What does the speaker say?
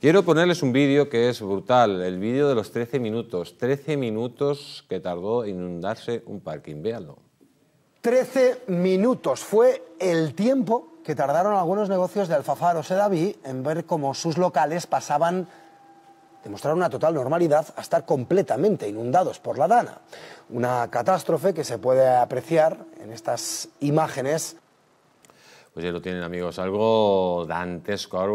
Quiero ponerles un vídeo que es brutal, el vídeo de los 13 minutos. 13 minutos que tardó en inundarse un parking, véanlo. 13 minutos fue el tiempo que tardaron algunos negocios de Alfafar o Sedaví en ver cómo sus locales pasaban de mostrar una total normalidad a estar completamente inundados por la Dana. Una catástrofe que se puede apreciar en estas imágenes. Pues ya lo tienen, amigos, algo dantesco.